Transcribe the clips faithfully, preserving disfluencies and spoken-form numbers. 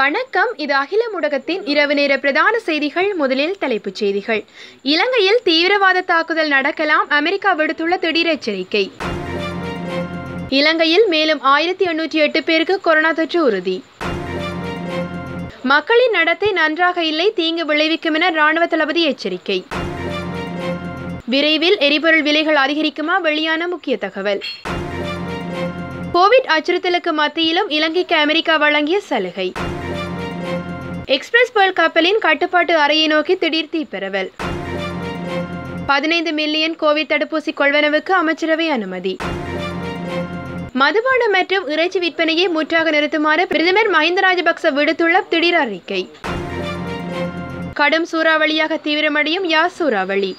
வணக்கம். இது அகில முடகத்தின் இரவு நேர பிரதான செய்திகள். முதலில் தலைப்புச் செய்திகள். இலங்கையில் தீவிரவாத தாக்குதல் நடக்கலாம், அமெரிக்கா விடுத்துள்ள திடீர் எச்சரிக்கை. இலங்கையில் மேலும் ஆயிரத்தி எண்ணூற்றி எட்டு பேருக்கு கொரோனா தொற்று உறுதி. மக்களின் நடத்தை நன்றாக இல்லை, தீங்கு விளைவிக்கும் என ராணுவ தளபதி எச்சரிக்கை. விரைவில் எரிபொருள் விலைகள் அதிகரிக்குமா? வெளியான முக்கிய தகவல். கோவிட் அச்சுறுத்தலுக்கு மத்தியிலும் இலங்கைக்கு அமெரிக்கா வழங்கிய சலுகை. எக்ஸ்பிரஸ் வேர்ல்ட் கப்பலின் கட்டுப்பாட்டு அறையை நோக்கி திடீர் தீப்பரவல். பதினைந்து மில்லியன் கோவிட் தடுப்பூசி கொள்வனவுக்கு அமைச்சரவை அனுமதி. மதுபானம் மற்றும் இறைச்சி விற்பனையை முற்றாக நிறுத்துமாறு பிரதமர் மஹிந்த ராஜபக்ச விடுத்துள்ள திடீர் அறிக்கை. கடும் சூறாவளியாக தீவிரமடையும் யாஸ் சூறாவளி.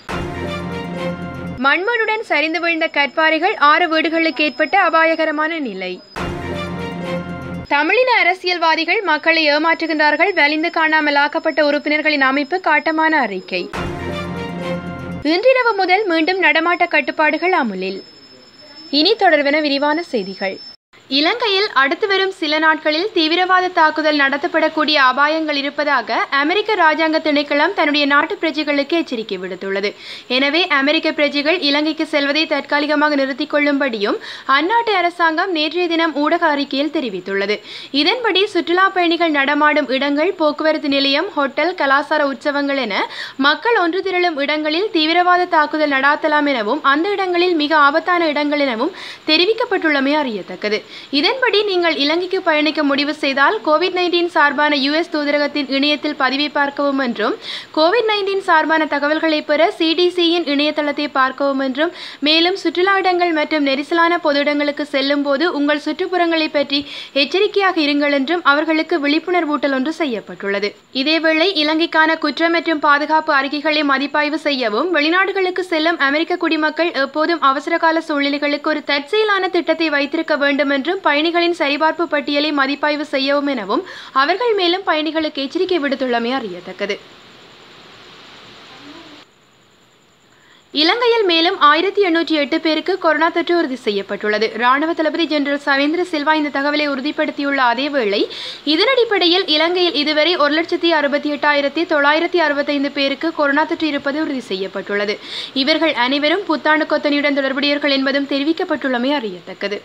மண்மனுடன் சரிந்து விழுந்த கற்பாறைகள், ஆறு வீடுகளுக்கு ஏற்பட்ட அபாயகரமான நிலை. தமிழின அரசியல்வாதிகள் மக்களை ஏமாற்றுகின்றார்கள், வலிந்து காணாமல் ஆக்கப்பட்ட உறுப்பினர்களின் அமைப்பு காட்டமான அறிக்கை. இன்றிரவு முதல் மீண்டும் நடமாட்ட கட்டுப்பாடுகள் அமுலில். இனி தொடர்வென விரிவான செய்திகள். இலங்கையில் அடுத்து வரும் சில நாட்களில் தீவிரவாத தாக்குதல் நடத்தப்படக்கூடிய அபாயங்கள் இருப்பதாக அமெரிக்க ராஜாங்க திணைக்களம் தன்னுடைய நாட்டு பிரஜைகளுக்கு எச்சரிக்கை விடுத்துள்ளது. எனவே அமெரிக்க பிரஜைகள் இலங்கைக்கு செல்வதை தற்காலிகமாக நிறுத்திக் கொள்ளும்படியும் அந்நாட்டு அரசாங்கம் நேற்றைய தினம் ஊடக அறிக்கையில் தெரிவித்துள்ளது. இதன்படி சுற்றுலா பயணிகள் நடமாடும் இடங்கள், போக்குவரத்து நிலையம், ஹோட்டல், கலாசார உற்சவங்கள் என மக்கள் ஒன்று திரளும் இடங்களில் தீவிரவாத தாக்குதல் நடாத்தலாம் எனவும் அந்த இடங்களில் மிக ஆபத்தான இடங்கள் எனவும் தெரிவிக்கப்பட்டுள்ளமை அறியத்தக்கது. இதன்படி நீங்கள் இலங்கைக்கு பயணிக்க முடிவு செய்தால் கோவிட் நைன்டீன் சார்பான யுஎஸ் தூதரகத்தின் இணையத்தில் பதிவை பார்க்கவும் என்றும் கோவிட் நைன்டீன் சார்பான தகவல்களை பெற சிடிசியின் இணையதளத்தை பார்க்கவும் என்றும், மேலும் சுற்றுலா இடங்கள் மற்றும் நெரிசலான பொது இடங்களுக்கு செல்லும் போது உங்கள் சுற்றுப்புறங்களை பற்றி எச்சரிக்கையாக இருங்கள் என்றும் அவர்களுக்கு விழிப்புணர்வூட்டல் ஒன்று செய்யப்பட்டுள்ளது. இதேவேளை இலங்கைக்கான குற்றம் மற்றும் பாதுகாப்பு அறிக்கைகளை மதிப்பாய்வு செய்யவும் வெளிநாடுகளுக்கு செல்லும் அமெரிக்க குடிமக்கள் எப்போதும் அவசரகால சூழ்நிலைகளுக்கு ஒரு தற்செயலான திட்டத்தை வைத்திருக்க வேண்டும் என்றும், பயணிகளின் சரிபார்ப்பு பட்டியலை மதிப்பாய்வு செய்யவும் எனவும் அவர்கள் மேலும் பயணிகளுக்கு எச்சரிக்கை விடுத்துள்ளமை அறியத்தக்கது. இலங்கையில் மேலும் ஆயிரத்தி எண்ணூற்றி எட்டு பேருக்கு கொரோனா தொற்று உறுதி செய்யப்பட்டுள்ளது. ராணுவ தளபதி ஜெனரல் சவேந்திர சில்வா இந்த தகவலை உறுதிப்படுத்தியுள்ள அதேவேளை, இதனடிப்படையில் இலங்கையில் இதுவரை ஒரு லட்சத்தி அறுபத்தி எட்டாயிரத்தி தொள்ளாயிரத்தி அறுபத்தைந்து பேருக்கு கொரோனா தொற்று இருப்பது உறுதி செய்யப்பட்டுள்ளது. இவர்கள் அனைவரும் புத்தாண்டு கொத்தனியுடன் தொடர்புடையவர்கள் என்பதும் தெரிவிக்கப்பட்டுள்ளமை அறியத்தக்கது.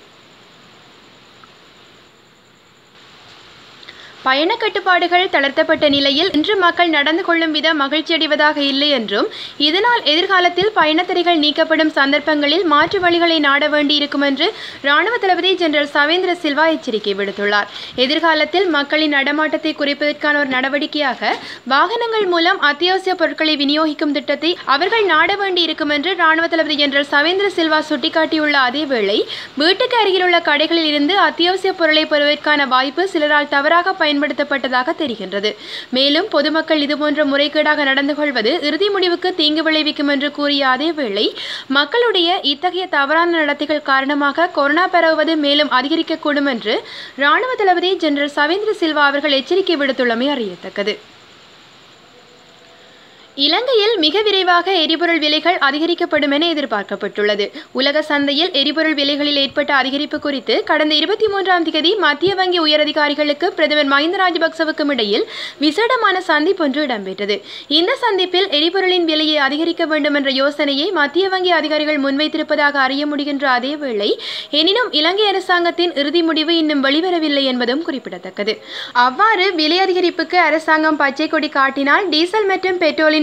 பயண கட்டுப்பாடுகள் தளர்த்தப்பட்ட நிலையில் இன்று மக்கள் நடந்து கொள்ளும் விதம் மகிழ்ச்சியடைவதாக இல்லை என்றும், இதனால் எதிர்காலத்தில் பயணத்தடைகள் நீக்கப்படும் சந்தர்ப்பங்களில் மாற்று வழிகளை நாட வேண்டியிருக்கும் என்று ராணுவ தளபதி ஜெனரல் சவேந்திர சில்வா எச்சரிக்கை விடுத்துள்ளார். எதிர்காலத்தில் மக்களின் நடமாட்டத்தை குறைப்பதற்கான ஒரு நடவடிக்கையாக வாகனங்கள் மூலம் அத்தியாவசிய பொருட்களை விநியோகிக்கும் திட்டத்தை அவர்கள் நாட வேண்டியிருக்கும் என்று ராணுவ தளபதி ஜெனரல் சவேந்திர சில்வா சுட்டிக்காட்டியுள்ள அதேவேளை, வீட்டுக்கு அருகிலுள்ள கடைகளில் இருந்து அத்தியாவசிய பொருளை பெறுவதற்கான வாய்ப்பு சிலரால் தவறாக பயன் பயன்படுத்தப்பட்டதாக தெரிகின்றது. மேலும் பொதுமக்கள் இதுபோன்ற முறைகேடாக நடந்து கொள்வது இறுதி முடிவுக்கு தீங்கு விளைவிக்கும் என்று கூறிய அதேவேளை, மக்களுடைய இத்தகைய தவறான நடத்தைகள் காரணமாக கொரோனா பரவுவது மேலும் அதிகரிக்கக்கூடும் என்று ராணுவ தளபதி ஜெனரல் சவேந்திர சில்வா அவர்கள் எச்சரிக்கை விடுத்துள்ளமை அறியத்தக்கது. இலங்கையில் மிக விரைவாக எரிபொருள் விலைகள் அதிகரிக்கப்படும் என எதிர்பார்க்கப்பட்டுள்ளது. உலக சந்தையில் எரிபொருள் விலைகளில் ஏற்பட்ட அதிகரிப்பு குறித்து கடந்த இருபத்தி மூன்றாம் தேதி மத்திய வங்கி உயரதிகாரிகளுக்கு பிரதமர் மஹிந்த ராஜபக்சவுக்கும் இடையில் விசேடமான சந்திப்பு ஒன்று இடம்பெற்றது. இந்த சந்திப்பில் எரிபொருளின் விலையை அதிகரிக்க வேண்டும் என்ற யோசனையை மத்திய வங்கி அதிகாரிகள் முன்வைத்திருப்பதாக அறிய முடிகின்ற அதேவேளை, எனினும் இலங்கை அரசாங்கத்தின் இறுதி முடிவு இன்னும் வெளிவரவில்லை என்பதும் குறிப்பிடத்தக்கது. அவ்வாறு விலை அதிகரிப்புக்கு அரசாங்கம் பச்சை கொடி காட்டினால் டீசல் மற்றும் பெட்ரோலின்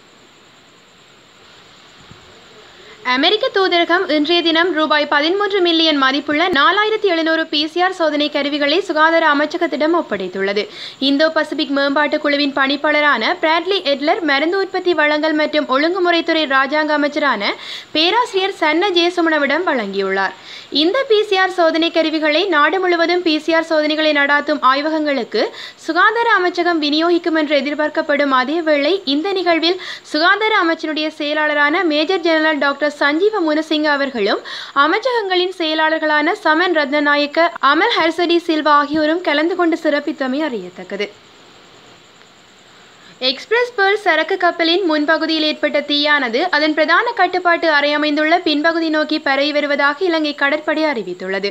அமெரிக்க தூதரகம் இன்றைய தினம் ரூபாய் பதிமூன்று மில்லியன் மதிப்புள்ள நாலாயிரத்தி எழுநூறு பிசிஆர் சோதனை கருவிகளை சுகாதார அமைச்சகத்திடம் ஒப்படைத்துள்ளது. இந்தோ பசிபிக் மேம்பாட்டு குழுவின் பணிப்பாளரான பிராட்லி எட்லர், மருந்து உற்பத்தி வழங்கல் மற்றும் ஒழுங்குமுறைத்துறை ராஜாங்க அமைச்சரான பேராசிரியர் சன்ன ஜெயசுமனவிடம் வழங்கியுள்ளார். இந்த பிசிஆர் சோதனை கருவிகளை நாடு முழுவதும் பிசிஆர் சோதனைகளை நடாத்தும் ஆய்வகங்களுக்கு சுகாதார அமைச்சகம் விநியோகிக்கும் என்று எதிர்பார்க்கப்படும் அதேவேளை, இந்த நிகழ்வில் சுகாதார அமைச்சனுடைய செயலாளரான major general doctor Sanjeewa Munasinghe அவர்களும் அமைச்சகங்களின் செயலாளர்களான சமன் ரத்னநாயக்க, அமல் ஹர்சடி சில்வா ஆகியோரும் கலந்து கொண்டு சிறப்பித்தமை அறியத்தக்கது. எக்ஸ்பிரஸ் பேர்ல் சரக்கு கப்பலின் முன்பகுதியில் ஏற்பட்ட தீயானது அதன் பிரதான கட்டுப்பாட்டு அறை அமைந்துள்ள பின்பகுதி நோக்கி பரவி வருவதாக இலங்கை கடற்படை அறிவித்துள்ளது.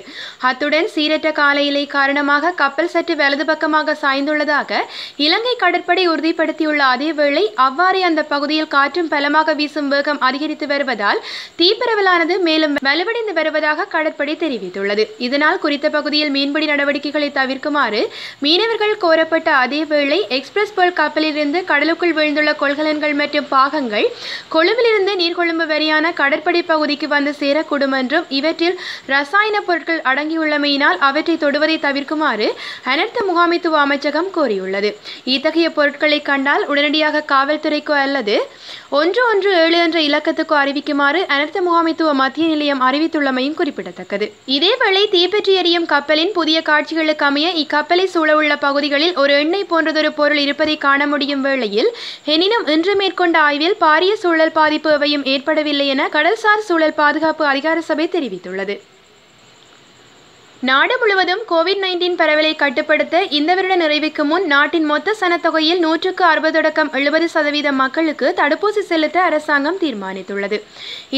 அத்துடன் சீரற்ற காலநிலை காரணமாக கப்பல் சற்று வலது பக்கமாக சாய்ந்துள்ளதாக இலங்கை கடற்படை உறுதிப்படுத்தியுள்ள அதேவேளை அவ்வாறே அந்த பகுதியில் காற்றும் பலமாக வீசும் வேகம் அதிகரித்து வருவதால் தீப்பரவலானது மேலும் வலுவடைந்து வருவதாக கடற்படை தெரிவித்துள்ளது. இதனால் குறித்த பகுதியில் மீன்பிடி நடவடிக்கைகளை தவிர்க்குமாறு மீனவர்கள் கோரப்பட்ட அதேவேளை எக்ஸ்பிரஸ் பேர்ல் கப்பலிலிருந்து கடலுக்குள் விழுந்துள்ள கொள்கலன்கள் மற்றும் பாகங்கள் கொழும்பிலிருந்து நீர்கொழும்பு வரையான கடற்படை பகுதிக்கு வந்து சேரக்கூடும் என்றும் இவற்றில் ரசாயன பொருட்கள் அடங்கியுள்ளமையினால் அவற்றை தொடுவதை தவிர்க்குமாறு அனர்த்த முகாமைத்துவ அமைச்சகம் கோரியுள்ளது. இத்தகைய பொருட்களை கண்டால் உடனடியாக காவல்துறைக்கோ அல்லது ஒன்று ஒன்று ஏழு என்ற இலக்கத்துக்கோ அறிவிக்குமாறு அனர்த்த முகாமைத்துவ மத்திய நிலையம் அறிவித்துள்ளமையும் குறிப்பிடத்தக்கது. இதேவேளை தீப்பற்றி எரியும் கப்பலின் புதிய காட்சிகளுக்கு அமைய இக்கப்பலை சூழவுள்ள பகுதிகளில் ஒரு எண்ணெய் போன்றதொரு பொருள் இருப்பதை காண முடியும் வேளையில் எனினும் இன்று மேற்கொண்ட ஆய்வில் பாரிய சூழல் பாதிப்பு எவையும் ஏற்படவில்லை என கடல்சார் சூழல் பாதுகாப்பு அதிகார சபை தெரிவித்துள்ளது. நாடு முழுவதும் கோவிட் நைன்டீன் பரவலை கட்டுப்படுத்த இந்த வருட நிறைவுக்கு முன் நாட்டின் மொத்த சனத்தொகையில் நூற்றுக்கு அறுபதடக்கம் எழுபது சதவீதம் மக்களுக்கு தடுப்பூசி செலுத்த அரசாங்கம் தீர்மானித்துள்ளது.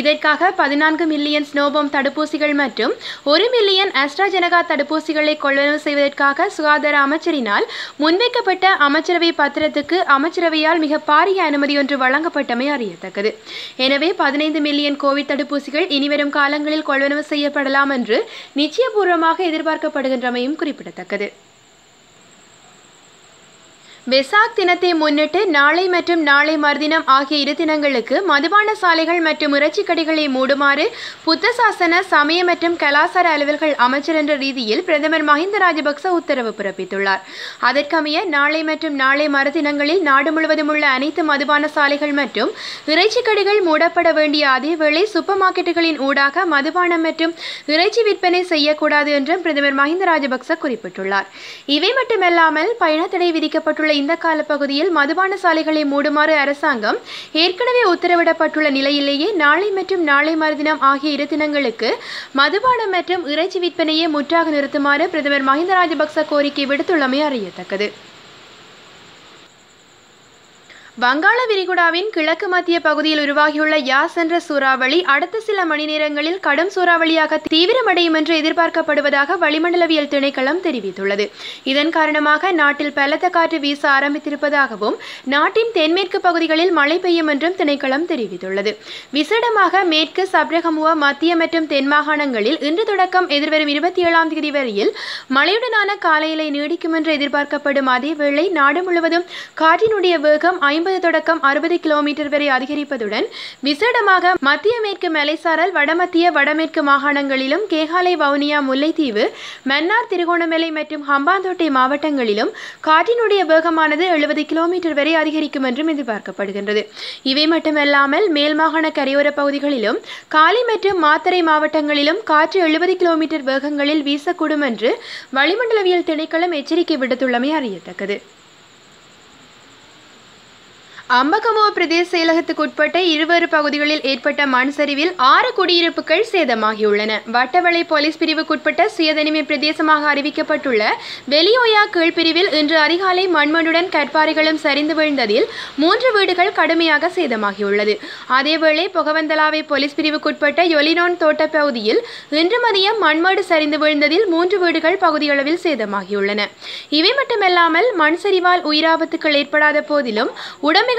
இதற்காக பதினான்கு மில்லியன் ஸ்னோபோம் தடுப்பூசிகள் மற்றும் ஒரு மில்லியன் அஸ்ட்ராஜெனகா தடுப்பூசிகளை கொள்வனவு செய்வதற்காக சுகாதார அமைச்சரினால் முன்வைக்கப்பட்ட அமைச்சரவை பத்திரத்துக்கு அமைச்சரவையால் மிக பாரிய அனுமதி ஒன்று வழங்கப்பட்டமை அறியத்தக்கது. எனவே பதினைந்து மில்லியன் கோவிட் தடுப்பூசிகள் இனிவரும் காலங்களில் கொள்வனவு செய்யப்படலாம் என்று நிச்சயபூர்வமாக எதிர்பார்க்கப்படுகின்றமையும் குறிப்பிடத்தக்கது. வெசாக் தினத்தை முன்னிட்டு நாளை மற்றும் நாளை மறுதினம் ஆகிய இரு தினங்களுக்கு மதுபான சாலைகள் மற்றும் இறைச்சி கடைகளை மூடுமாறு புத்த சாசன சமய மற்றும் கலாசார அலுவல்கள் அமைச்சர் என்ற ரீதியில் பிரதமர் மஹிந்த ராஜபக்ச உத்தரவு பிறப்பித்துள்ளார். அதற்கமைய நாளை மற்றும் நாளை மறுதினங்களில் நாடு முழுவதும் உள்ள அனைத்து மதுபான சாலைகள் மற்றும் இறைச்சி கடைகள் மூடப்பட வேண்டிய அதேவேளை சூப்பர் மார்க்கெட்டுகளின் ஊடாக மதுபானம் மற்றும் இறைச்சி விற்பனை செய்யக்கூடாது என்றும் பிரதமர் மஹிந்த ராஜபக்ச குறிப்பிட்டுள்ளார். இவை மட்டுமல்லாமல் பயணத்தடை விதிக்கப்பட்டுள்ள இந்த காலப்பகுதியில் மதுபான சாலைகளை மூடுமாறு அரசாங்கம் ஏற்கனவே உத்தரவிடப்பட்டுள்ள நிலையிலேயே நாளை மற்றும் நாளை மறுதினம் ஆகிய இரு தினங்களுக்கு மதுபானம் மற்றும் இறைச்சி விற்பனையை முற்றாக நிறுத்துமாறு பிரதமர் மஹிந்த ராஜபக்ச கோரிக்கை விடுத்துள்ளமை அறியத்தக்கது. வங்காள விரிகுடாவின் கிழக்கு மத்திய பகுதியில் உருவாகியுள்ள யாஸ் என்ற சூறாவளி அடுத்த சில மணி நேரங்களில் கடும் சூறாவளியாக தீவிரமடையும் என்று எதிர்பார்க்கப்படுவதாக வளிமண்டலவியல் திணைக்களம் தெரிவித்துள்ளது. இதன் காரணமாக நாட்டில் பலத்த காற்று வீச ஆரம்பித்திருப்பதாகவும் நாட்டின் தென்மேற்கு பகுதிகளில் மழை பெய்யும் என்றும் திணைக்களம் தெரிவித்துள்ளது. விசேடமாக மேற்கு சப்ரகமுவா மத்திய மற்றும் தென் மாகாணங்களில் இன்று தொடக்கம் எதிர்வரும் இருபத்தி ஏழாம் தேதி வரையில் மழையுடனான காலநிலை நீடிக்கும் என்று எதிர்பார்க்கப்படும் அதேவேளை நாடு முழுவதும் காற்றினுடைய வேகம் தொடக்கம் அறுபது கிலோமீட்டர் வரை அதிகரிப்பதுடன் விசேடமாக மத்திய மேற்கு மலைசாரல் வடமத்திய வடமேற்கு மாகாணங்களிலும் கேகாலை வவுனியா முல்லைத்தீவு மன்னார் திருகோணமலை மற்றும் ஹம்பாந்தோட்டை மாவட்டங்களிலும் காற்றினுடைய வேகமானது எழுபது கிலோமீட்டர் வரை அதிகரிக்கும் என்றும் எதிர்பார்க்கப்படுகின்றது. இவை மட்டுமல்லாமல் மேல் மாகாண கரையோர பகுதிகளிலும் காலி மற்றும் மாத்தறை மாவட்டங்களிலும் காற்று எழுபது கிலோமீட்டர் வேகங்களில் வீசக்கூடும் என்று வளிமண்டலவியல் திணைக்களம் எச்சரிக்கை விடுத்துள்ளமை அறியத்தக்கது. அம்பகமுவ பிரதேச செயலகத்துக்குட்பட்ட இருவேறு பகுதிகளில் ஏற்பட்ட மண் சரிவில் ஆறு குடியிருப்புகள் சேதமாகியுள்ளன. வட்டவளை போலீஸ் பிரிவுக்குட்பட்ட சுயதனிமை பிரதேசமாக அறிவிக்கப்பட்டுள்ள வெளியோயா கீழ்பிரிவில் இன்று அதிகாலை மண்மண்ணுடன் கற்பாறைகளும் சரிந்து விழுந்ததில் மூன்று வீடுகள் கடுமையாக சேதமாகியுள்ளது. அதேவேளை பொகவந்தலாவை போலீஸ் பிரிவுக்குட்பட்ட யொலினோன் தோட்ட பகுதியில் இன்று மதியம் மண்மேடு சரிந்து விழுந்ததில் மூன்று வீடுகள் பகுதியளவில் சேதமாகியுள்ளன. இவை மட்டுமல்லாமல் மண் சரிவால் உயிராபத்துக்கள் ஏற்படாத போதிலும் உடமைகள்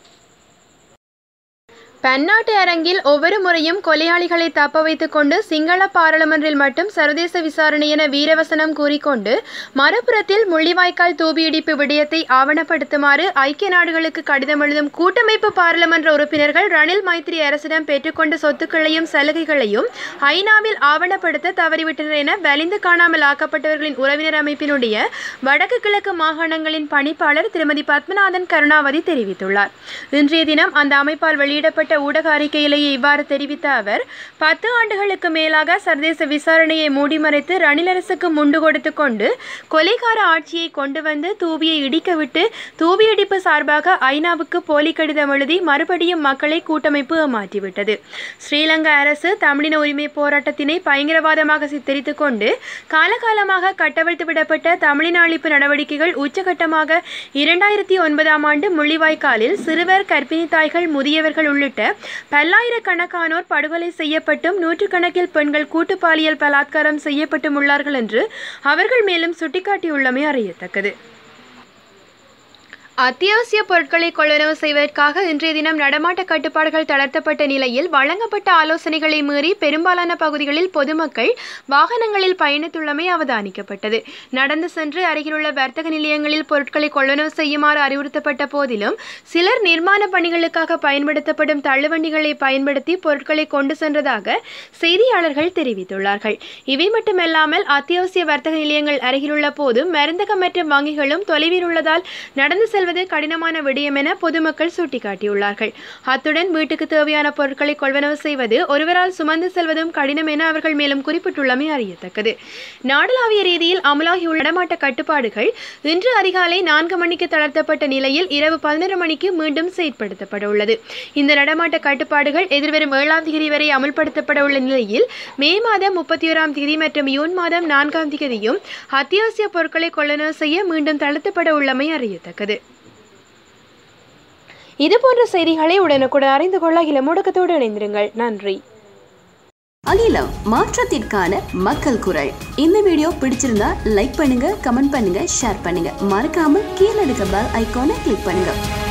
பன்னாட்டு அரங்கில் ஒவ்வொரு முறையும் கொலையாளிகளை தப்ப வைத்துக் கொண்டு சிங்கள பாராளுமன்றில் மட்டும் சர்வதேச விசாரணை என வீரவசனம் கூறிக்கொண்டு மறுபுறத்தில் முள்ளிவாய்க்கால் தூபியிடிப்பு விடயத்தை ஆவணப்படுத்துமாறு ஐக்கிய நாடுகளுக்கு கடிதம் எழுதும் கூட்டமைப்பு பாராளுமன்ற உறுப்பினர்கள் ரணில் மைத்திரி அரசிடம் பெற்றுக்கொண்ட சொத்துக்களையும் சலுகைகளையும் ஐநாவில் ஆவணப்படுத்த தவறிவிட்டனர் என வலிந்து காணாமல் ஆக்கப்பட்டவர்களின் உறவினர் அமைப்பினுடைய வடக்கு கிழக்கு மாகாணங்களின் பணிப்பாளர் திருமதி பத்மநாதன் கருணாவதி தெரிவித்துள்ளார். இன்றைய தினம் அந்த அமைப்பால் வெளியிடப்பட்ட வெளியிட்ட ஊடக அறிக்கையிலேயே இவ்வாறு தெரிவித்த அவர், பத்து ஆண்டுகளுக்கு மேலாக சர்வதேச விசாரணையை மூடிமறைத்து ரணிலரசுக்கு முண்டு கொடுத்து கொண்டு கொலைகார ஆட்சியை கொண்டு வந்து தூவியை இடிக்கவிட்டு தூவியடிப்பு சார்பாக ஐநாவுக்கு போலி கடிதம் எழுதி மறுபடியும் மக்களை கூட்டமைப்பு ஏமாற்றிவிட்டது. ஸ்ரீலங்கா அரசு தமிழின உரிமை போராட்டத்தினை பயங்கரவாதமாக சித்தரித்து கொண்டு காலகாலமாக கட்டவிழ்த்து விடப்பட்ட தமிழின அழிப்பு நடவடிக்கைகள் உச்சகட்டமாக இரண்டாயிரத்தி ஒன்பதாம் ஆண்டு முள்ளிவாய்க்காலில் சிறுவர், கர்ப்பிணி தாய்கள், முதியவர்கள் உள்ளிட்ட பல்லாயிரக்கணக்கானோர் படுகொலை செய்யப்பட்டும் நூற்றுக்கணக்கில் பெண்கள் கூட்டு பாலியல் பலாத்காரம் செய்யப்பட்டும் உள்ளார்கள் என்று அவர்கள் மேலும் சுட்டிக்காட்டியுள்ளமை அறியத்தக்கது. அத்தியாவசிய பொருட்களை கொள்வனவு செய்வதற்காக இன்றைய தினம் நடமாட்ட கட்டுப்பாடுகள் தளர்த்தப்பட்ட நிலையில் வழங்கப்பட்ட ஆலோசனைகளை மீறி பெரும்பாலான பகுதிகளில் பொதுமக்கள் வாகனங்களில் பயணித்துள்ளமை அவதானிக்கப்பட்டது. நடந்து சென்று அருகிலுள்ள வர்த்தக நிலையங்களில் பொருட்களை கொள்வனவு செய்யுமாறு அறிவுறுத்தப்பட்ட போதிலும் சிலர் நிர்மாண பணிகளுக்காக பயன்படுத்தப்படும் தள்ளுவண்டிகளை பயன்படுத்தி பொருட்களை கொண்டு சென்றதாக செய்தியாளர்கள் தெரிவித்துள்ளார்கள். இவை மட்டுமல்லாமல் அத்தியாவசிய வர்த்தக நிலையங்கள் அருகிலுள்ள போதும் மருந்தகம் மற்றும் வங்கிகளும் தொலைவில் உள்ளதால் நடந்து செல்வ கடினமான விடயம் என பொதுமக்கள் சுட்டிக்காட்டியுள்ளார்கள். அத்துடன் வீட்டுக்கு தேவையான பொருட்களை கொள்வனவு செய்வது ஒருவரால் சுமந்து செல்வதும் கடினம் என அவர்கள் மேலும் குறிப்பிட்டுள்ளமை அறியத்தக்கது. நாடளாவிய ரீதியில் அமலாகியுள்ள நடமாட்ட கட்டுப்பாடுகள் இன்று அதிகாலை நான்கு மணிக்கு தளர்த்தப்பட்ட நிலையில் இரவு பதினொரு மணிக்கு மீண்டும் செயற்படுத்தப்பட உள்ளது. இந்த நடமாட்ட கட்டுப்பாடுகள் எதிர்வரும் ஏழாம் தேதி வரை அமல்படுத்தப்பட உள்ள நிலையில் மே மாதம் முப்பத்தி ஓராம் தேதி மற்றும் ஜூன் மாதம் நான்காம் தேதியும் அத்தியாவசிய பொருட்களை கொள்வனவு செய்ய மீண்டும் தளர்த்தப்பட உள்ளமை அறியத்தக்கது. இதுபோன்ற செய்திகளை உடனுக்குடன் அறிந்து கொள்ள அகிலம் ஊடகத்தோடு இணைந்திருங்கள். நன்றி. அகிலம், மாற்றத்திற்கான மக்கள் குரல். இந்த வீடியோ பிடிச்சிருந்தா லைக் பண்ணுங்க, கமெண்ட் பண்ணுங்க, ஷேர் பண்ணுங்க. மறக்காம கீழே இருக்க பெல் ஐகானை கிளிக் பண்ணுங்க.